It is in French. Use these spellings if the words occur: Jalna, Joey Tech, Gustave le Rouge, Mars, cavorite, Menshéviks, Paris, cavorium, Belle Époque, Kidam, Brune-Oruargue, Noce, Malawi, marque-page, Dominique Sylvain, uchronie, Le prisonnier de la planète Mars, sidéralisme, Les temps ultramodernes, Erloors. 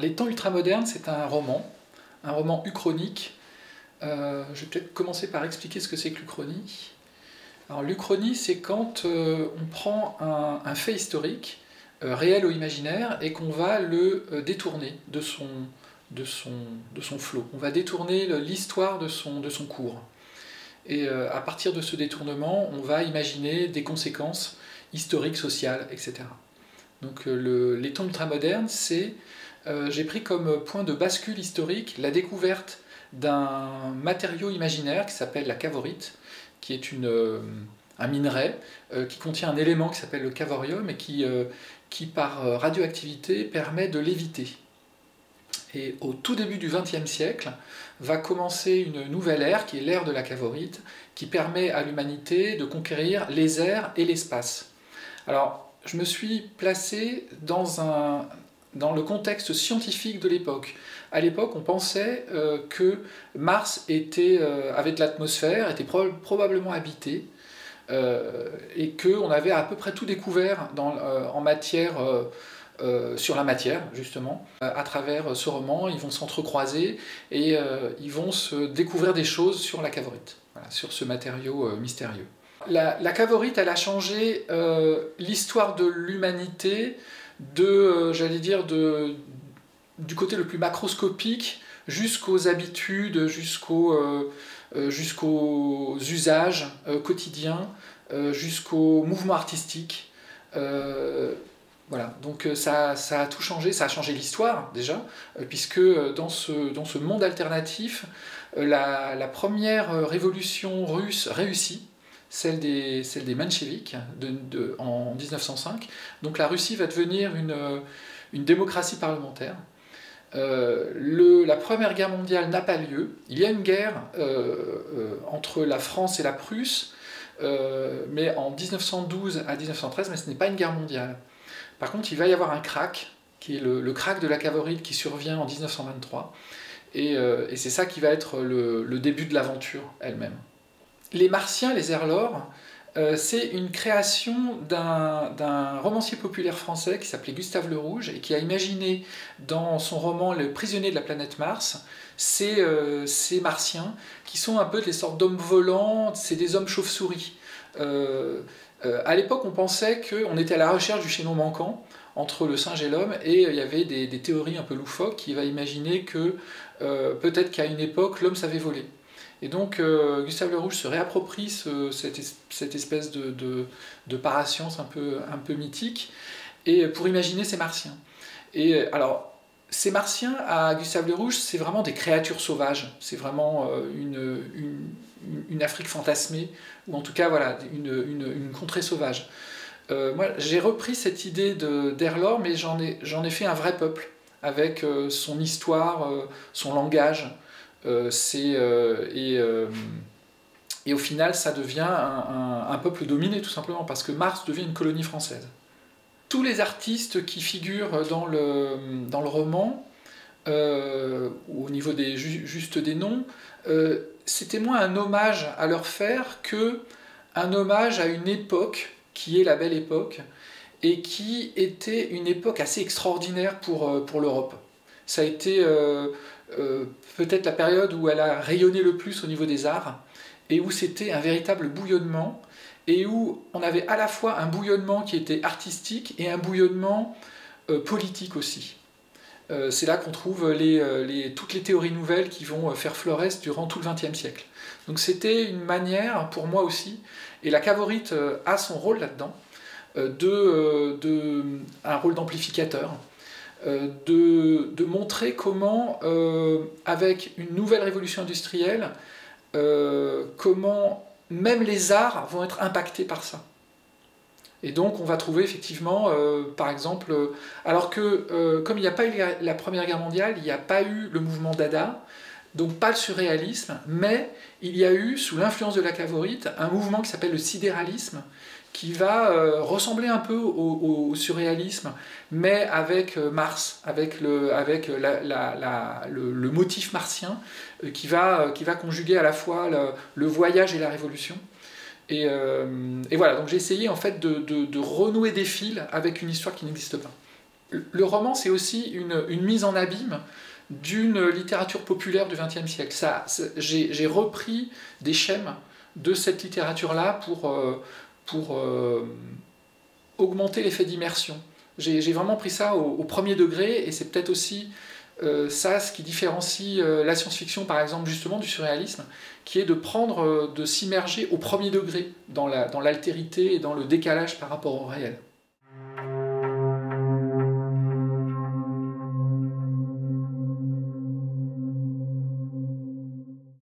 Les temps ultramodernes, c'est un roman uchronique. Je vais peut-être commencer par expliquer ce que c'est que l'uchronie. Alors l'uchronie, c'est quand on prend un fait historique, réel ou imaginaire, et qu'on va le détourner de son flot. On va détourner l'histoire de son cours. Et à partir de ce détournement, on va imaginer des conséquences historiques, sociales, etc. Donc les temps ultramodernes, c'est... j'ai pris comme point de bascule historique la découverte d'un matériau imaginaire qui s'appelle la cavorite, qui est un minerai qui contient un élément qui s'appelle le cavorium et qui par radioactivité permet de léviter. Et au tout début du XXe siècle va commencer une nouvelle ère qui est l'ère de la cavorite, qui permet à l'humanité de conquérir les airs et l'espace. Alors je me suis placé dans le contexte scientifique de l'époque. À l'époque, on pensait que Mars avait de l'atmosphère, était probablement habité, et qu'on avait à peu près tout découvert sur la matière, justement. À travers ce roman, ils vont s'entrecroiser et ils vont se découvrir des choses sur la cavorite, voilà, sur ce matériau mystérieux. La cavorite, elle a changé l'histoire de l'humanité j'allais dire, du côté le plus macroscopique jusqu'aux habitudes, jusqu'aux usages quotidiens, jusqu'aux mouvements artistiques. Voilà, donc ça a tout changé, ça a changé l'histoire déjà, puisque dans ce monde alternatif, la première révolution russe réussit, celle des Menshéviks en 1905. Donc la Russie va devenir une démocratie parlementaire. La Première Guerre mondiale n'a pas lieu. Il y a une guerre entre la France et la Prusse, mais en 1912 à 1913, mais ce n'est pas une guerre mondiale. Par contre, il va y avoir un crack, qui est le crack de la cavorite qui survient en 1923. Et c'est ça qui va être le début de l'aventure elle-même. Les Martiens, les Erloors, c'est une création d'un romancier populaire français qui s'appelait Gustave le Rouge et qui a imaginé dans son roman Le prisonnier de la planète Mars ces Martiens qui sont un peu des sortes d'hommes volants, c'est des hommes chauves-souris. À l'époque, on pensait qu'on était à la recherche du chaînon manquant entre le singe et l'homme, et il y avait des théories un peu loufoques qui va imaginer que peut-être qu'à une époque, l'homme savait voler. Et donc Gustave le Rouge se réapproprie cette espèce de parascience un peu mythique et pour imaginer ces Martiens. Et alors ces Martiens à Gustave le Rouge, c'est vraiment des créatures sauvages, c'est vraiment une Afrique fantasmée, ou en tout cas voilà, une contrée sauvage. Moi j'ai repris cette idée d'Erlor, mais j'en ai fait un vrai peuple, avec son histoire, son langage. Et au final ça devient un peuple dominé, tout simplement parce que Mars devient une colonie française. Tous les artistes qui figurent dans le roman, au niveau juste des noms, c'était moins un hommage à leur faire qu'un hommage à une époque qui est la Belle Époque, et qui était une époque assez extraordinaire pour l'Europe. Ça a été peut-être la période où elle a rayonné le plus au niveau des arts, et où c'était un véritable bouillonnement, et où on avait à la fois un bouillonnement qui était artistique et un bouillonnement politique aussi. C'est là qu'on trouve toutes les théories nouvelles qui vont faire florès durant tout le XXe siècle. Donc c'était une manière, pour moi aussi, et la cavorite a son rôle là-dedans, un rôle d'amplificateur, de montrer comment, avec une nouvelle révolution industrielle, comment même les arts vont être impactés par ça. Et donc on va trouver effectivement, par exemple, alors que comme il n'y a pas eu la Première Guerre mondiale, il n'y a pas eu le mouvement Dada, donc pas le surréalisme, mais il y a eu, sous l'influence de la cavorite, un mouvement qui s'appelle le sidéralisme, qui va ressembler un peu au surréalisme, mais avec Mars, avec le motif martien, qui va conjuguer à la fois le voyage et la révolution. Et voilà, donc j'ai essayé en fait de renouer des fils avec une histoire qui n'existe pas. le roman, c'est aussi une mise en abîme d'une littérature populaire du XXe siècle. J'ai repris des schèmes de cette littérature-là pour augmenter l'effet d'immersion. J'ai vraiment pris ça au premier degré, et c'est peut-être aussi ça ce qui différencie la science-fiction, par exemple, justement, du surréalisme, qui est de s'immerger au premier degré dans l'altérité et dans le décalage par rapport au réel.